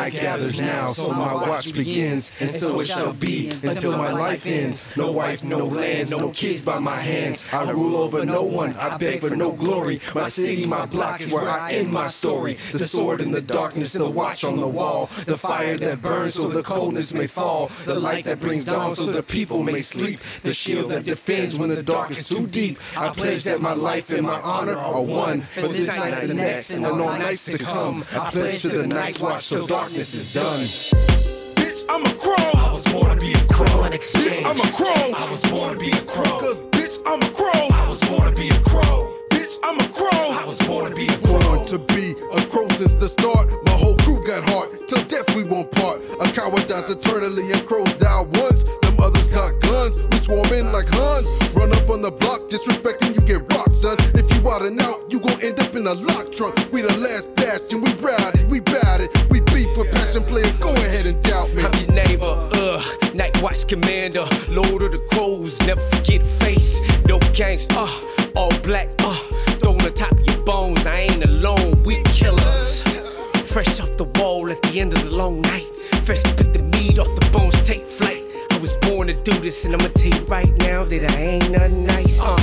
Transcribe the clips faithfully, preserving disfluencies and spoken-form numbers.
night gathers now, so my watch begins, and so it shall be until my life ends. No wife, no lands, no kids by my hands. I rule over no one, I beg for no glory. My city, my block is where I end my story. The sword in the darkness, the watch on the wall, the fire that burns so the coldness may fall, the light that brings dawn so the people may sleep, the shield that defends when the dark is too deep. I pledge that my life and my honor are one, for this night, the next, and on all nights to come. I pledge to the night's watch till darkness is done. Bitch, I'm a crow. I was born to be a crow. Bitch, I'm a crow. I was born to be a crow. Cause bitch, I'm a crow. I was born to be a crow. Bitch, I'm a crow. I was born to be a crow. Born to be a crow since the start. My whole crew got heart. Till death we won't part. A coward dies eternally and crows die once. Them others got guns. We swarm in like Huns. Run up on the block, disrespecting you get rocked, son. If you out and out, you gon' end up in a lock trunk. We the last bastion, we ride it, we bout it. We beef for passion players, go ahead and doubt me. I'm your neighbor, uh, night watch commander, Lord of the Crows, never forget face. No gangs, uh, all black, uh, thrown on top of your bones. I ain't alone, we killers. Fresh off the wall at the end of the long night. Fresh to put the meat off the bones, take flight. I was born to do this, and I'ma tell you right now that I ain't nothing nice, uh.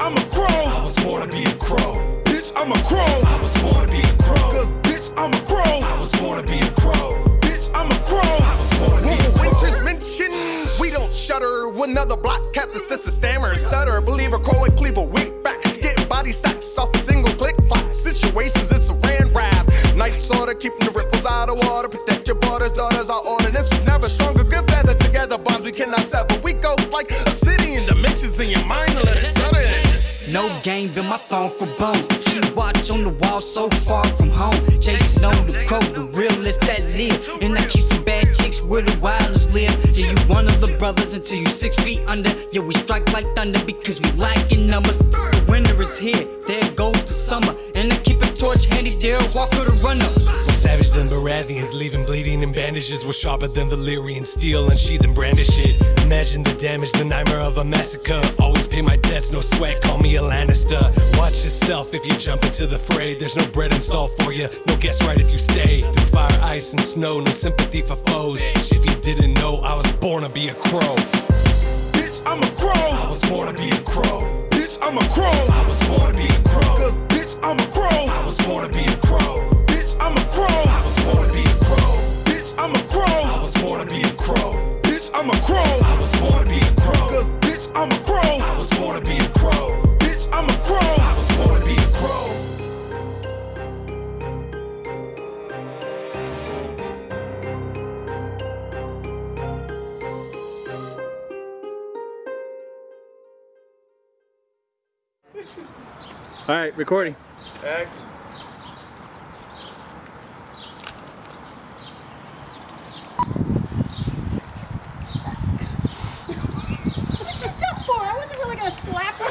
I'm a crow. I was born to be a crow. Bitch, I'm a crow. I was born to be a crow. Cause bitch, I'm a crow. I was born to be a crow. Bitch, I'm a crow. I was born to be a crow. Winter's mention, we don't shudder. Another block caps, the sister stammer, stutter. Believe a crow and cleaver, weak back. Get body sacks off a single click clock. Situations, it's a ran rap. Night's order, keeping the ripples out of water. Protect your borders, daughters, our order. This was never stronger. Good feather together, bonds we cannot sever. We go like obsidian dimensions in your mind. Let it stutter. No game in my phone for bones. She watch on the wall so far from home. Jay Snow, the crow, the realest that lives. And I keep some bad chicks where the wildest live. Yeah, you one of the brothers until you six feet under. Yeah, we strike like thunder because we lack in numbers. The winter is here, there goes the summer. And I keep a torch handy, there walk or the runner. Savage than Baratheons, leaving bleeding in bandages. We're sharper than Valyrian steel, and sheath and brandish it. Imagine the damage, the nightmare of a massacre. Always pay my debts, no sweat, call me a Lannister. Watch yourself if you jump into the fray. There's no bread and salt for you, no guess right if you stay. Through fire, ice, and snow, no sympathy for foes. If you didn't know, I was born to be a crow. Bitch, I'm a crow. I was born to be a crow. Bitch, I'm a crow. I was born to be a crow. Cause bitch, I'm a crow. I was born to be a crow. I'm a crow. I was born to be a crow. Bitch, I'm a crow. I was born to be a crow. Bitch, I'm a crow. I was born to be a crow. Cause bitch, I'm a crow. I was born to be a crow. Bitch, I'm a crow. I was born to be a crow. All right, recording. Excellent. Slap her.